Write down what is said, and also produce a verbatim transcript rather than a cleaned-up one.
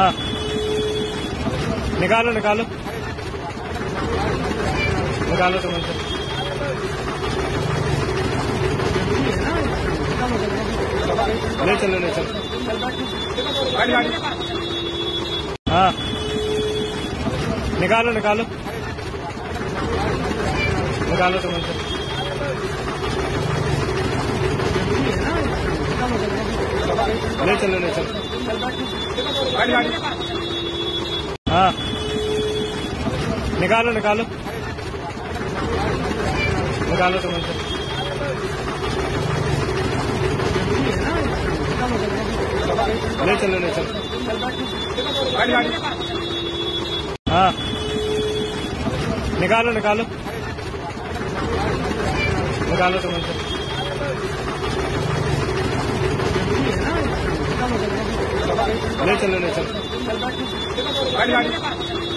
हाँ निकालो निकालो निकालो तुम उनसे। ले चलो ले चलो हाँ निकालो निकालो निकालो तुम उनसे। ले चलो ले चलो हाँ निकालो निकालो निकालो तुम उनसे। ले चलो ले चलो हाँ निकालो निकालो निकालो तुम उनसे। ले चलो ले चलो।